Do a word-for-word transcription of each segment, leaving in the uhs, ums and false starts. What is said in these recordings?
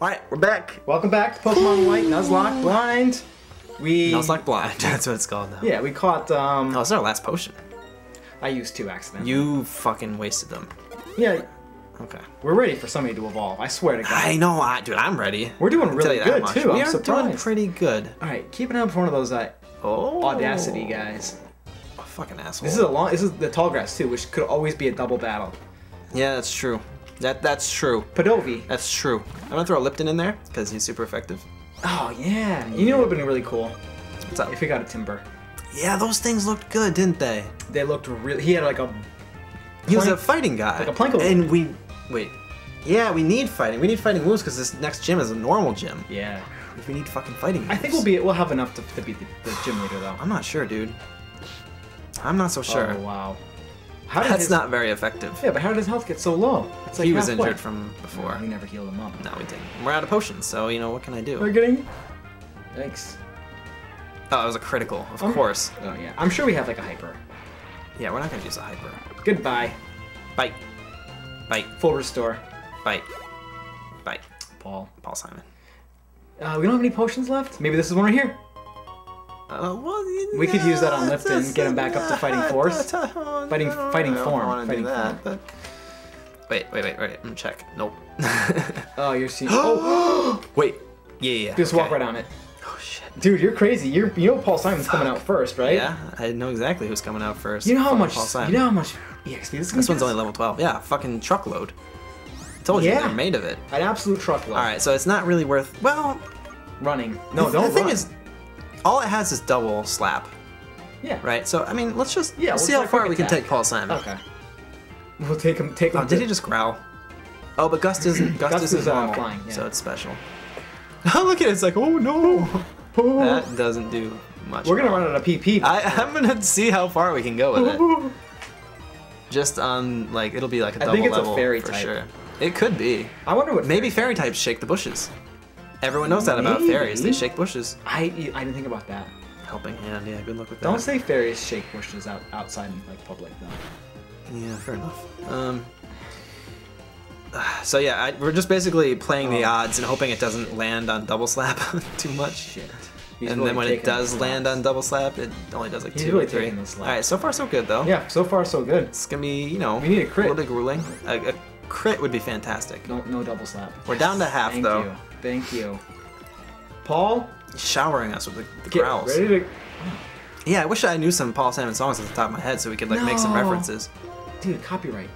Alright, we're back. Welcome back to Pokemon White, Nuzlocke Blind. We... Nuzlocke Blind, that's what it's called now. Yeah, we caught, um... oh, it's our last potion. I used two accidentally. You fucking wasted them. Yeah. Okay. We're ready for somebody to evolve, I swear to God. I know, I, dude, I'm ready. We're doing really good, too. We I'm are surprised. doing pretty good. Alright, keep an eye out for one of those, uh, oh. Audacity guys. A fucking asshole. This is a long, this is the tall grass, too, which could always be a double battle. Yeah, that's true. That That's true. Padovi. That's true. I'm gonna throw Lipton in there, because he's super effective. Oh, yeah. You know what would have been really cool? What's up? If we got a Timburr. Yeah, those things looked good, didn't they? They looked really... He had like a... Plank, he was a fighting guy. Like a plank of wood. And we... Wait. Yeah, we need fighting. We need fighting moves, because this next gym is a normal gym. Yeah. If we need fucking fighting moves. I think we'll be... We'll have enough to, to beat the, the gym leader, though. I'm not sure, dude. I'm not so sure. Oh, wow. How did That's his... not very effective. Yeah, but how did his health get so low? It's like he was injured from before. We never healed him up. No, we didn't. We're out of potions, so, you know, what can I do? We're getting... Thanks. Oh, it was a critical, of oh. course. Oh, yeah. I'm sure we have, like, a hyper. Yeah, we're not going to use a hyper. Goodbye. Bye. Bye. Full restore. Bye. Bye. Paul. Paul Simon. Uh, we don't have any potions left? Maybe this is one right here. Uh, well, yeah, we could use that on Lipton, get him back up to fighting force. Fighting fighting form. I don't want to do that, but... Wait, wait, wait, wait. I'm check. Nope. Oh, you're seeing... Oh! Wait. Yeah, yeah, Just okay. walk right on it. Oh, shit. Dude, you're crazy. You're, you know Paul Simon's Fuck. coming out first, right? Yeah, I know exactly who's coming out first. You know how Paul, much... Paul Simon. You know how much E X P this This one's only level twelve. Yeah, fucking truckload. I told yeah. you they're made of it. An absolute truckload. Alright, so it's not really worth... Well... Running. No, don't the thing run. Is, all it has is double slap. Yeah. Right? So, I mean, let's just yeah, we'll see how far we can take Paul Simon. Okay. We'll take him... Take him oh, did he just growl? Oh, but Gust isn't... Gust, Gust is normal, flying, yeah. so it's special. Look at it, it's like, oh no! Oh. That doesn't do much. We're going to run out of P P. I, I'm going to see how far we can go with it. Just on, like, it'll be like a double level. I think it's level a fairy for type. Sure. It could be. I wonder what... Maybe fairy, fairy types shake the bushes. Everyone knows Maybe. that about fairies. They shake bushes. I I didn't think about that. Helping hand, yeah. Good luck with that. Don't say fairies shake bushes out outside in like public though. No. Yeah, fair enough. Um. So yeah, I, we're just basically playing oh. the odds and hoping it doesn't land on double slap too much. Shit. He's and really then when it does land on double slap, it only does like He's two really or three. All right, so far so good though. Yeah, so far so good. It's gonna be you know we need a crit. A little bit grueling. A, a crit would be fantastic. No, no double slap. We're yes. down to half Thank though. You. Thank you. Paul? Showering us with the, the Get growls. Ready to... Yeah, I wish I knew some Paul Simon songs off the top of my head so we could like no. make some references. Dude, copyright.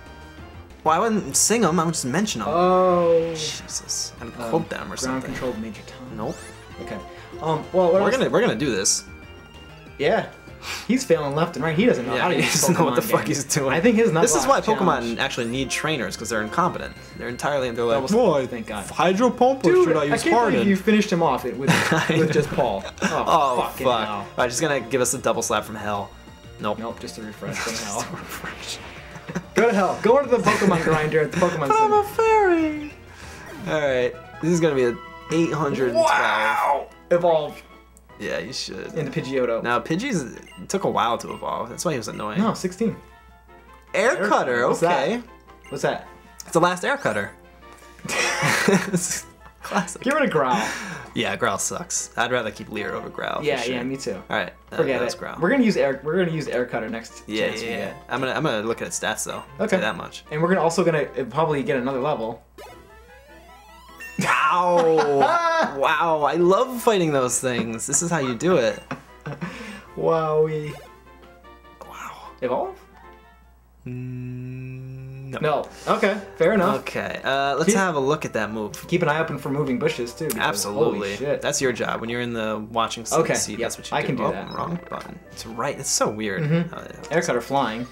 Well, I wouldn't sing them, I would just mention them. Oh. Jesus. I'm gonna um, quote them or ground something. Ground controlled major time. Nope. Okay. Um, well, what We're gonna, we're gonna do this. Yeah. He's failing left and right. He doesn't know yeah, how to use Pokemon. He doesn't know what the fuck games. he's doing. I think his This is why challenge. Pokemon actually need trainers, because they're incompetent. They're entirely they're like, well, I think Hydro Pump or should I use I can't believe you finished him off with, with just Paul. Oh, oh fucking fuck. hell. Alright, just gonna give us a double slap from hell. Nope. Nope, just a refresh from hell. refresh. Go to hell. Go into the Pokemon grinder at the Pokemon Center. I'm a fairy! Alright, this is gonna be an eight hundred twelve. Wow! Evolve. Yeah, you should. And the Pidgeotto. Now, Pidgeys took a while to evolve. That's why he was annoying. No, sixteen. Aircutter, Air okay. That? What's that? It's the last Aircutter. Classic. Give it a Growl. Yeah, Growl sucks. I'd rather keep Leer over Growl. Yeah, sure. yeah, me too. All right, uh, forget it. Growl. We're gonna use Air. We're gonna use Aircutter next. Yeah, chance yeah, we yeah. Get. I'm gonna I'm gonna look at its stats though. Okay. That much. And we're gonna also gonna probably get another level. Ow! Wow, I love fighting those things. This is how you do it. Wowie. Wow. Evolve? Mm, no. No. Okay, fair enough. Okay, uh, let's keep, have a look at that move. Keep an eye open for moving bushes, too. Because, absolutely. Holy shit. That's your job. When you're in the watching seat, okay, yep, that's what you do. I can do oh, that. Wrong button. It's right. It's so weird. Mm-hmm. uh, Aircutter flying.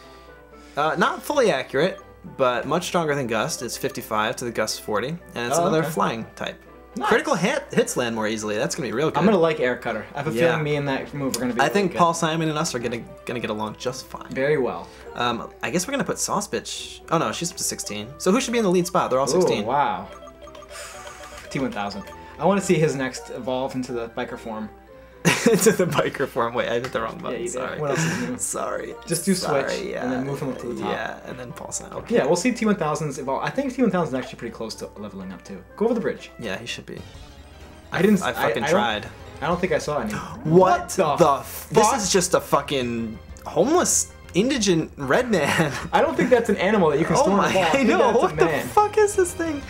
Uh, not fully accurate. But much stronger than Gust. It's fifty-five to the Gust forty, and it's oh, another okay. flying type. Nice. Critical hit hits land more easily. That's gonna be real good. I'm gonna like Aircutter. I have a yeah. feeling me and that move are gonna be. I really think good. Paul Simon and us are gonna gonna get along just fine. Very well. Um, I guess we're gonna put Sauce Bitch. Oh no, she's up to sixteen. So who should be in the lead spot? They're all sixteen. Ooh, wow. T one thousand. I want to see his next evolve into the biker form. to the biker form. Wait, I did the wrong button. Yeah, sorry. What else is new? Sorry. Just do Sorry, switch yeah, and then move him up to the top. Yeah, and then Paul Simon. Okay. Yeah, we'll see T one thousand's evolve. I think T one thousand is actually pretty close to leveling up too. Go over the bridge. Yeah, he should be. I didn't. I, I fucking I, I tried. I don't think I saw any. What, what the, the fuck? This is just a fucking homeless, indigent red man. I don't think that's an animal that you can store in a ball. I know. What the fuck is this thing?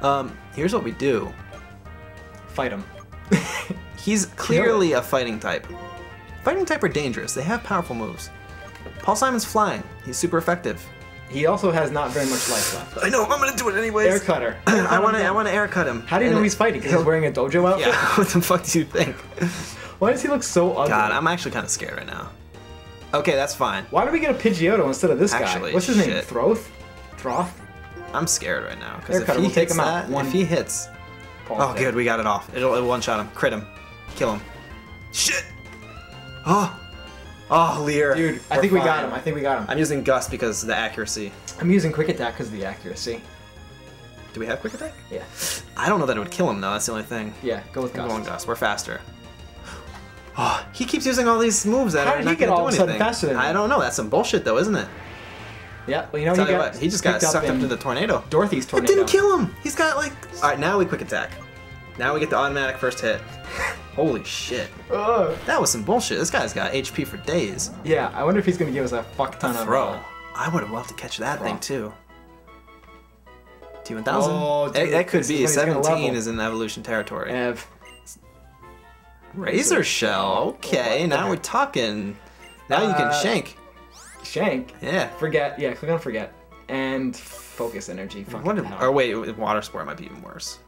Um, here's what we do. Fight him. He's clearly a fighting type. Fighting type are dangerous. They have powerful moves. Paul Simon's flying. He's super effective. He also has not very much life left. I know. I'm gonna do it anyways. Air cutter. I want to. I want to air cut him. How do you and know he's fighting? Because he's wearing a dojo outfit. Yeah. What the fuck do you think? Why does he look so ugly? God, I'm actually kind of scared right now. Okay, that's fine. Why do we get a Pidgeotto instead of this actually, guy? What's his shit. name? Throth? Throth? I'm scared right now because if he we'll hits take him that, out one if he hits. Oh, good, we got it off. It'll, it'll one-shot him, crit him, kill him. Shit! Oh, oh, Leer. Dude, I think fine. we got him. I think we got him. I'm using Gust because of the accuracy. I'm using Quick Attack because of the accuracy. Do we have Quick Attack? Yeah. I don't know that it would kill him though. That's the only thing. Yeah, go with Gust. Go on Gust. We're faster. Oh, he keeps using all these moves that How are did not he get all of a sudden faster than me? I don't know. That's some bullshit though, isn't it? Yeah, well, you know, he, got, what, he just got sucked up, up to the tornado. Dorothy's tornado. It didn't kill him! He's got like... Alright, now we quick attack. Now we get the automatic first hit. Holy shit. Ugh. That was some bullshit. This guy's got H P for days. Yeah, I wonder if he's gonna give us a fuck ton a throw. of... throw. I would've loved to catch that throw. thing too. T one thousand. Oh, dude, it, that could be. seventeen is in evolution territory. Ev. Razor Shell. Okay, oh, now we're talking. Now uh, you can shank. Shank. Yeah. Forget. Yeah. Click on forget and focus energy. What if, or wait, water sport might be even worse.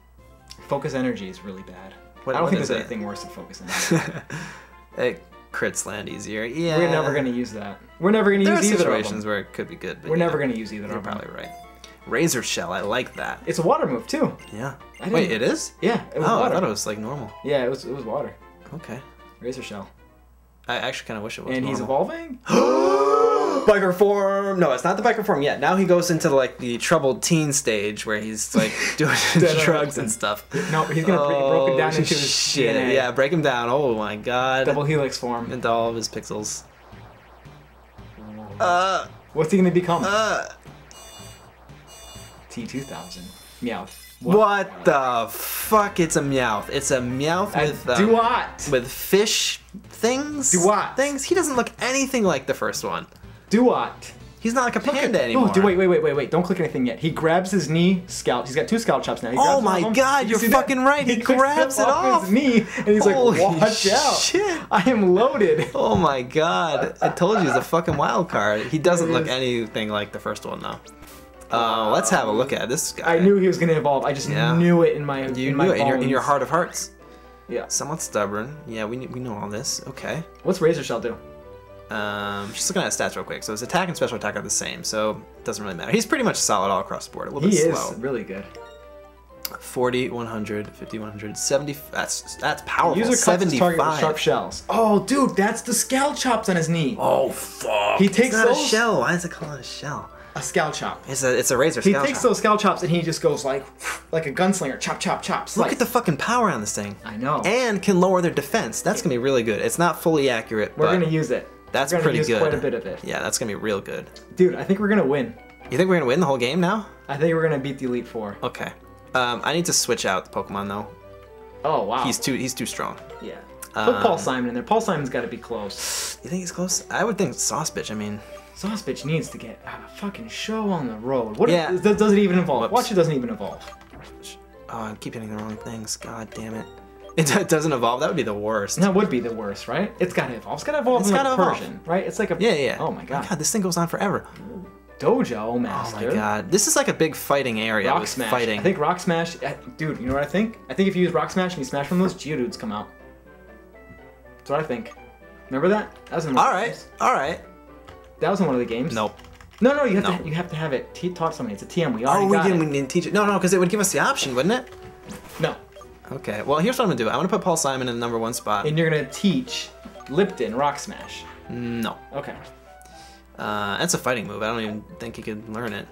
Focus energy is really bad. What, I don't what think there's it? anything worse than focus energy. It crits land easier. Yeah. We're never gonna use that. We're never gonna there use either of them. There are situations where it could be good. But We're yeah, never gonna use either of them. You're probably right. Razor Shell. I like that. It's a water move too. Yeah. Wait, it is? Yeah. It was oh, water. I thought it was like normal. Yeah, it was. It was water. Okay. Razor Shell. I actually kind of wish it was. And normal. He's evolving. Biker form. No, it's not the biker form yet. Now he goes into like the troubled teen stage where he's like doing drugs and stuff. No, he's gonna break, oh, broken down into his shit. D N A. Yeah, break him down. Oh my god. Double helix form. Into all of his pixels. Uh. What's he gonna become? Uh. T two thousand. Meowth. What, what the fuck? It's a Meowth. It's a Meowth with um, Dewott. With fish things. Dewott. Things. He doesn't look anything like the first one. Dewott. He's not like a panda at, anymore. Oh, dude, wait, wait, wait, wait, wait. Don't click anything yet. He grabs his knee, scalp. He's got two scalp chops now. He grabs oh my god, you're fucking that? right. He, he grabs it off. His knee, and he's Holy like, watch shit. out. I am loaded. Oh my god. I told you he's a fucking wild card. He doesn't look anything like the first one, though. Uh, let's have a look at this guy. I knew he was going to evolve. I just yeah. knew it in my You in my knew it in your, in your heart of hearts. Yeah. Somewhat stubborn. Yeah, we, we know all this. Okay. What's Razor Shell do? Um, just looking at his stats real quick. So his attack and special attack are the same, so it doesn't really matter. He's pretty much solid all across the board. A little he bit slow. He is really good. forty, one hundred, fifty, one hundred, seventy. That's that's powerful. User seventy-five. Target with sharp shells. Oh, dude, that's the scalp chops on his knee. Oh fuck. He takes those... a shell. Why is it called a shell? A scalp chop. It's a it's a razor. He scalp takes chop. those scalp chops and he just goes like like a gunslinger. Chop chop chop. Slice. Look at the fucking power on this thing. I know. And can lower their defense. That's gonna be really good. It's not fully accurate. We're but... gonna use it. That's we're pretty use good. Quite a bit of it. Yeah, that's gonna be real good. Dude, I think we're gonna win. You think we're gonna win the whole game now? I think we're gonna beat the Elite Four. Okay. Um, I need to switch out the Pokemon though. Oh wow. He's too he's too strong. Yeah. Um, Put Paul Simon in there. Paul Simon's got to be close. You think he's close? I would think Sauce Bitch. I mean, Sauce Bitch needs to get a fucking show on the road. What yeah. if, does, does it even evolve? Whoops. Watch it doesn't even evolve. Oh, I keep hitting the wrong things. God damn it. It doesn't evolve. That would be the worst. That would be the worst, right? It's gotta evolve. It's gotta evolve. It's in gotta like evolve, version, right? It's like a yeah, yeah. Oh my god. Oh my god, this thing goes on forever. Dojo master. Oh my god, this is like a big fighting area. Rock smash. Fighting. I think rock smash. I, dude, you know what I think? I think if you use rock smash and you smash from those, Geodudes come out. That's what I think. Remember that? That was in one all of right. the games. All right. That was in one of the games. Nope. No, no, you have nope. to. You have to have it. T taught somebody. It's a T M. We already oh, we got didn't. It. We didn't teach it. No, no, because it would give us the option, wouldn't it? No. Okay, well here's what I'm gonna do. I'm gonna put Paul Simon in the number one spot. And you're gonna teach Lipton Rock Smash? No. Okay. Uh, that's a fighting move. I don't even think he could learn it.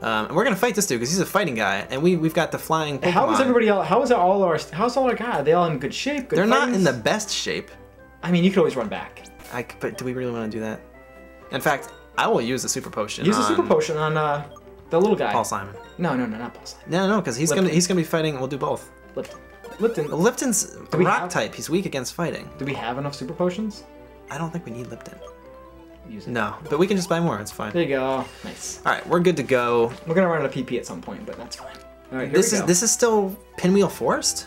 Um, and we're gonna fight this dude because he's a fighting guy, and we we've got the flying Pokemon. How is everybody else? How is all our? How's all our guy? Are they all in good shape? Good They're fights? Not in the best shape. I mean, you could always run back. I but do we really want to do that? In fact, I will use the super potion. Use the super potion on uh, the little guy. Paul Simon. No, no, no, not Paul Simon. No, no, because he's Lipton. gonna he's gonna be fighting. We'll do both. Lipton. Lipton. Lipton's rock have, type. He's weak against fighting. Do we have enough super potions? I don't think we need Lipton. Use it. No, but we can just buy more. It's fine. There you go. Nice. All right, we're good to go. We're gonna run out of P P at some point, but that's fine. All right, here this we go. This is this is still Pinwheel Forest.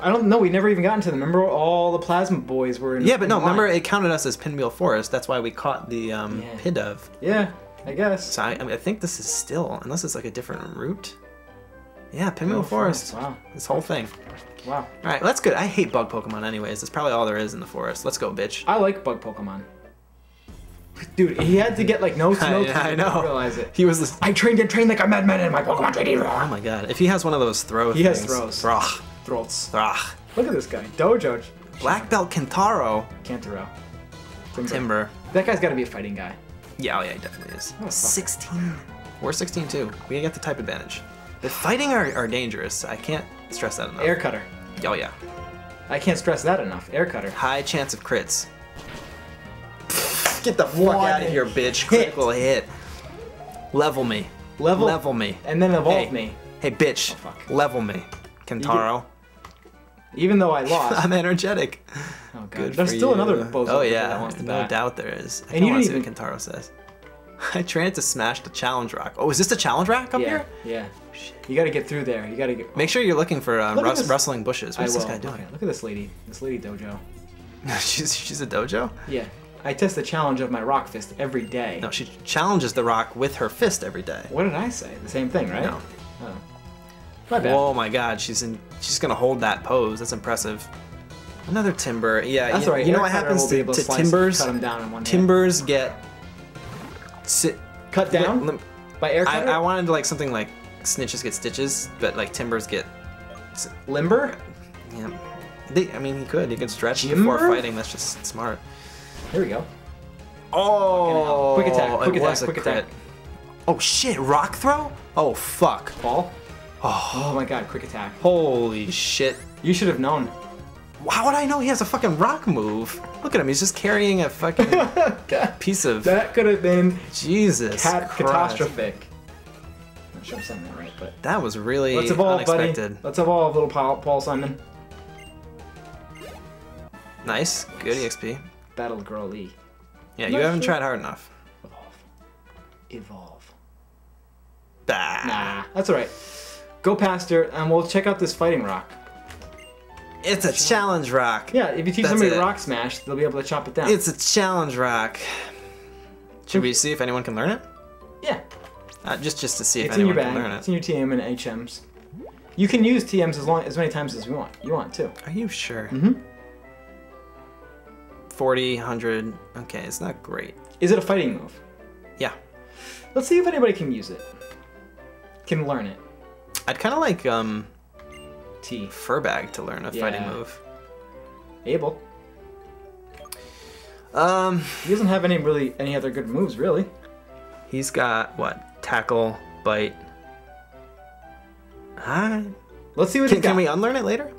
I don't know. We never even got into them. Remember, all the plasma boys were in. Yeah, but in no. Line. Remember, it counted us as Pinwheel Forest. That's why we caught the um, yeah. Pidove. Yeah, I guess. So I, I, mean, I think this is still, unless it's like a different route. Yeah, Pinwheel oh, Forest. Wow. This whole thing. Wow. All right, well, that's good. I hate bug Pokemon, anyways. That's probably all there is in the forest. Let's go, bitch. I like bug Pokemon. Dude, he had to get like no snow. Yeah, I know. Realize it. He was. This, I trained and trained like a madman in my Pokemon training. Oh my god! If he has one of those throw he things. He has throws. Thrach. Throats. Thrach. Look at this guy, Dojo. Black belt Kentaro. Kentaro. Timburr. Timburr. That guy's got to be a fighting guy. Yeah, oh yeah, he definitely is. Oh, sixteen. We're sixteen too. We get the type advantage. The fighting are, are dangerous. I can't stress that enough. Aircutter. Oh yeah. I can't stress that enough. Aircutter. High chance of crits. Get the fuck One out of here, bitch. Hit. Critical hit. Level me. Level? Level me. And then evolve hey. me. Hey, bitch. Oh, fuck. Level me. Kentaro. Even though I lost. I'm energetic. Oh, God. Good There's still you. another bozo. Oh, yeah. That wants to no bat. doubt there is. I and you want to see even... what Kentaro says. I tried to smash the challenge rock. Oh, is this the challenge rock up yeah. here? Yeah. Oh, shit. You got to get through there. You got to get. Make sure you're looking for uh, Look rust, rustling bushes. What's this guy doing? Okay. Look at this lady. This lady dojo. she's, she's a dojo? Yeah. I test the challenge of my rock fist every day. No, she challenges the rock with her fist every day. What did I say? The same thing, right? No. Oh. My bad. Oh my God, she's in. She's gonna hold that pose. That's impressive. Another Timburr. Yeah. That's you, right. You know what happens to, to, to Timburrs? Cut them down in one Timburrs get sit, cut down lim, lim, by air cutter? I, I wanted like something like snitches get stitches, but like Timburrs get limber. Yeah. They, I mean, he could. He could stretch Timburr? before fighting. That's just smart. Here we go. Oh! Quick attack, quick attack, quick attack. Oh shit, rock throw? Oh fuck. Ball? Oh. Oh my god, quick attack. Holy shit. You should have known. How would I know he has a fucking rock move? Look at him, he's just carrying a fucking piece of... That could have been... Jesus Christ. Catastrophic. I'm not sure I'm saying that right, but... That was really Let's evolve, unexpected. Buddy. Let's evolve, little Paul, Paul Simon. Nice, good E X P. Battle Girl Lee. Yeah, you haven't tried hard enough. Evolve. Evolve. Bah. Nah, that's all right. Go past her, and we'll check out this fighting rock. It's a challenge rock. Yeah, if you teach somebody rock smash, they'll be able to chop it down. It's a challenge rock. Should we see if anyone can learn it? Yeah. Uh, just, just to see if anyone can learn it. It's in your T M and H Ms. You can use T Ms as long as many times as you want. You want to? Are you sure? Mm-hmm. forty, one hundred, okay, it's not great. Is it a fighting move? Yeah. Let's see if anybody can use it. Can learn it. I'd kind of like um, T. Furbag to learn a yeah. fighting move. Abel. Um, he doesn't have any really any other good moves, really. He's got, what, tackle, bite. Hi. Let's see what can, he got. Can we unlearn it later?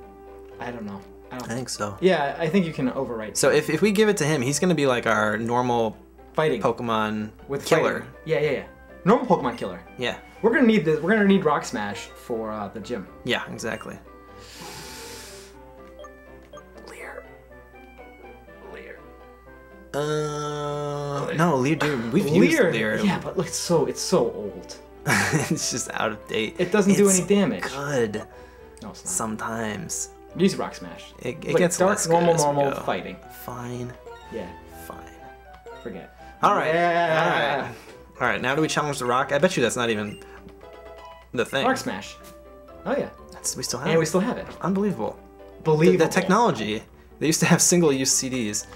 I don't know. I, don't I think so. Yeah, I think you can overwrite. So if, if we give it to him, he's going to be like our normal fighting Pokemon with killer. Fighting. Yeah, yeah, yeah. Normal Pokemon killer. Yeah. We're going to need this. We're going to need Rock Smash for uh, the gym. Yeah, exactly. Leer. Leer. Uh, Leer. No, Leer, dude. We've Leer. used Leer. Yeah, but look, it's so it's so old. It's just out of date. It doesn't it's do any damage. Good. No, it's not. Sometimes. Use Rock Smash. It, it like gets dark, less normal, normal fighting. Fine. Yeah. Fine. Forget. All right. Yeah. All right. All right. Now do we challenge the rock? I bet you that's not even the thing. Rock Smash. Oh yeah. That's we still have. Yeah, it. we still have it. Unbelievable. Believable. The, the technology. They used to have single-use C Ds.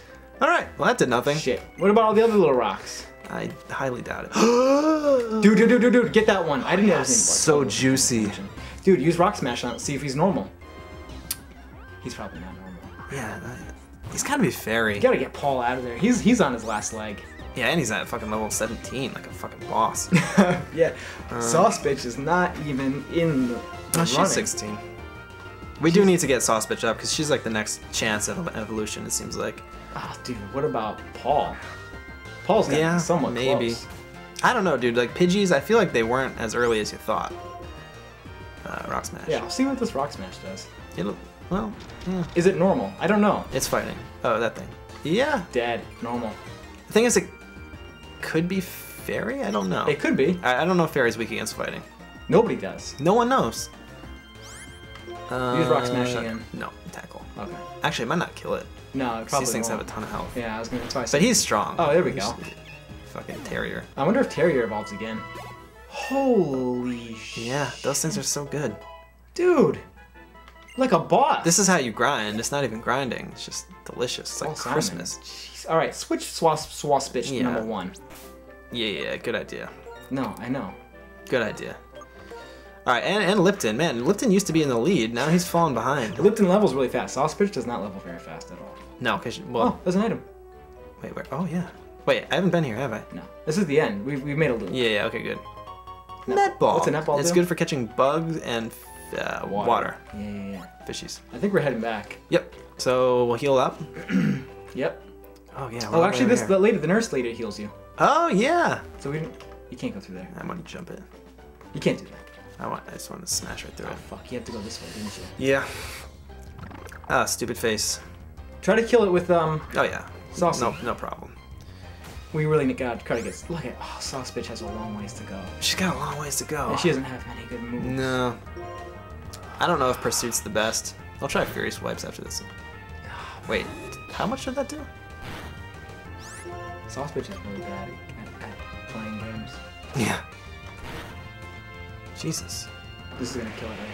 All right. Well, that did nothing. Shit. What about all the other little rocks? I highly doubt it. dude, dude, dude, dude, dude, get that one. I didn't know. That's so oh, juicy. Dude, use Rock Smash on it. See if he's normal. He's probably not normal. Yeah, he's gotta be fairy. You gotta get Paul out of there. He's he's on his last leg. Yeah, and he's at fucking level seventeen, like a fucking boss. Yeah, um, Sauce Bitch is not even in the no, she's sixteen. We she's... do need to get Sauce Bitch up, because she's like the next chance at evolution, it seems like. Oh, dude, what about Paul? Paul's got yeah, somewhat maybe. Close. I don't know, dude. Like, Pidgeys, I feel like they weren't as early as you thought. Uh, Rock Smash. Yeah, I'll see what this Rock Smash does. It'll, well, yeah. Is it normal? I don't know. It's fighting. Oh, that thing. Yeah. Dead. Normal. The thing is, it could be fairy? I don't know. It could be. I, I don't know if fairy's weak against fighting. Nobody does. No one knows. Uh, Use Rock Smash again. No, tackle. Okay. Actually, it might not kill it. No, it probably these things won't. Have a ton of health. Yeah, I was gonna try. But he's strong. Oh, there we he's go. Fucking Terrier. I wonder if Terrier evolves again. Holy shit. Yeah, those things are so good. Dude! Like a boss! This is how you grind. It's not even grinding. It's just delicious. It's like oh, Christmas. Jeez. All right, switch Swasp, Swasp Bitch to yeah. number one. Yeah, yeah, good idea. No, I know. Good idea. All right, and, and Lipton. Man, Lipton used to be in the lead. Now he's falling behind. Lipton levels really fast. Sauce Bitch does not level very fast at all. No, because... Well, oh, there's an item. Wait, where? Oh, yeah. Wait, I haven't been here, have I? No. This is the end. We've, we've made a loop. Yeah, yeah, okay, good. Net. Netball. What's a netball do? It's good for catching bugs and uh, water. water. Yeah, yeah, yeah. Fishies. I think we're heading back. Yep. So we'll heal up. Yep. Oh, yeah. Oh, actually, this the lady, the nurse lady heals you. Oh, yeah. So we didn't... You can't go through there. I want to jump it. You can't do that. I, want, I just want to smash right through oh, it. Fuck, you have to go this way, didn't you? Yeah. Ah, stupid face. Try to kill it with, um... Oh, yeah. Sauce. No, no problem. We really got to try to get... Look at... Oh, Sauce Bitch has a long ways to go. She's got a long ways to go. And she doesn't have many good moves. No. I don't know if Pursuit's the best. I'll try Furious Wipes after this. Wait, how much did that do? Sauce Bitch is really bad at, at playing games. Yeah. Jesus. This is going to kill it right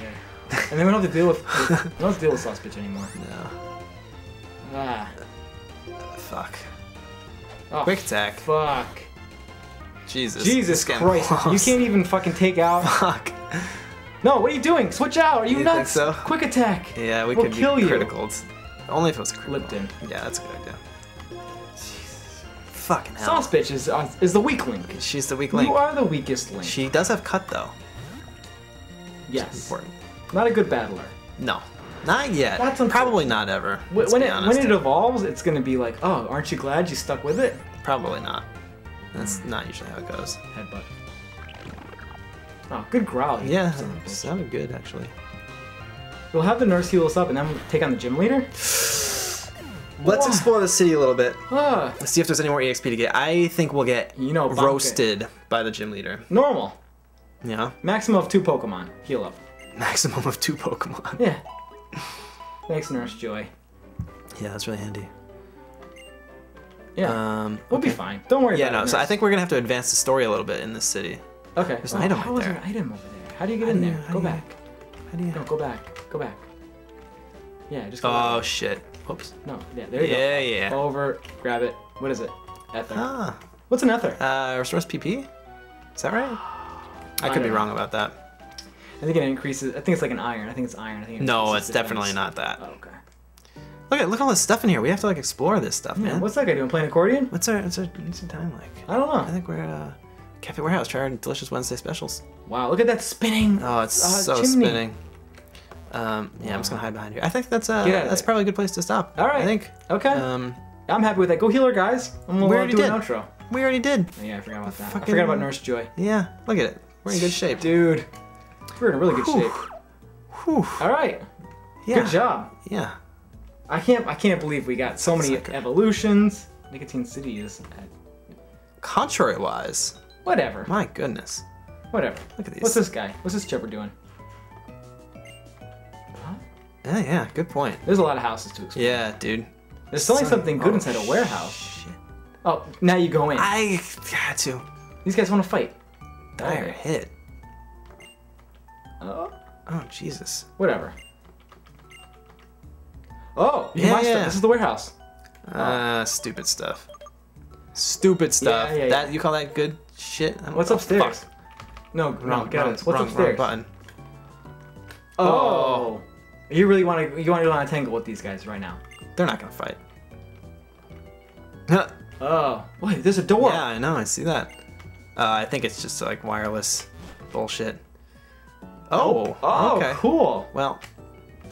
here. And then we don't have to deal with... We don't have to deal with Sauce Bitch anymore. No. Ah. Uh, fuck. Oh, quick attack. Fuck. Jesus. Jesus Christ. Lost. You can't even fucking take out. Fuck. No, what are you doing? Switch out. Are you, you nuts? Think so? Quick attack. Yeah, we we'll could kill be criticaled. You. Only if it was critical. Lipton. Yeah, that's a good idea. Jesus. Fucking hell. Sauce Bitch is, uh, is the weak link. She's the weak link. You are the weakest link. She does have cut, though. Yes. Important. Not a good battler. No. Not yet. That's probably not ever. When it, when it evolves, it's going to be like, oh, aren't you glad you stuck with it? Probably not. That's not usually how it goes. Headbutt. Oh, good growl. Yeah, sounded good, actually. We'll have the nurse heal us up and then take on the gym leader? Let's Whoa. explore the city a little bit. Ah. Let's see if there's any more E X P to get. I think we'll get you know, roasted by the gym leader. Normal. Yeah. Maximum of two Pokemon. Heal up. Maximum of two Pokemon. Yeah. Thanks, Nurse Joy. Yeah, that's really handy. Yeah, um, we'll okay. be fine. Don't worry yeah, about no, it. Yeah, no, so I think we're going to have to advance the story a little bit in this city. Okay. There's an oh, item how right there. How is there an item over there? How do you get how in you, there? Go you, back. How do you... No, go back. Go back. Yeah, just go Oh, back. shit. Oops. No, yeah, there you yeah, go. Yeah, yeah. Over, grab it. What is it? Ether. Huh. What's an ether? Uh, Restores P P? Is that right? I could I be know. wrong about that. I think it increases. I think it's like an iron. I think it's iron. I think it no, it's defense. definitely not that. Oh, okay. Look at look at all this stuff in here. We have to like explore this stuff, yeah, man. What's that guy doing? Playing accordion? What's our what's our, what's our time like? I don't know. I think we're at uh, Cafe Warehouse. Try our delicious Wednesday specials. Wow, look at that spinning. Oh, it's uh, so chimney. spinning. Um, yeah, wow. I'm just gonna hide behind here. I think that's uh that's probably a good place to stop. All right. I think. Okay. Um, I'm happy with that. Go heal her, guys. I'm gonna do an outro. We already did. Yeah, I forgot about that. Fucking... I forgot about Nurse Joy. Yeah, look at it. We're in good shape, dude. We're in really good Whew. shape. Whew. All right. Yeah. Good job. Yeah. I can't. I can't believe we got so many like evolutions. A... Nicotine City is. Contrary-wise. Whatever. My goodness. Whatever. Look at these. What's this guy? What's this chipper doing? Huh? Yeah. Yeah. Good point. There's a lot of houses to explore. Yeah, dude. There's selling Son... something good oh, inside a warehouse. Shit. Oh, now you go in. I got to. These guys want to fight. Dire okay. hit. Oh. oh, Jesus. Whatever. Oh, you yeah, my yeah. stuff. This is the warehouse. Ah, uh, oh. stupid stuff. Stupid stuff. Yeah, yeah, yeah. That you call that good shit? I don't What's know. upstairs? Fuck. No, no, got it. What's wrong, upstairs? Wrong button. Oh. oh, you really want to? You want to tangle with these guys right now? They're not gonna fight. Oh, wait, there's a door. Yeah, I know, I see that. Uh, I think it's just like wireless bullshit. Oh, oh, okay. Cool. Well,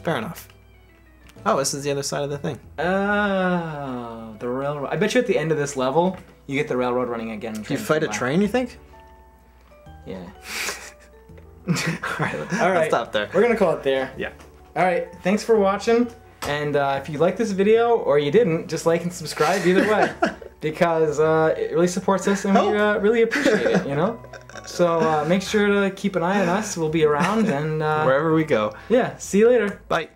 fair enough. Oh, this is the other side of the thing. Oh, the railroad. I bet you at the end of this level, you get the railroad running again. You fight a train, you think? Yeah. All right, all right. Let's stop there. We're going to call it there. Yeah. All right, thanks for watching. And uh, if you like this video or you didn't, just like and subscribe either way. Because uh, it really supports us and we uh, really appreciate it, you know? So uh, make sure to keep an eye on us. We'll be around and... Uh, wherever we go. Yeah, see you later. Bye.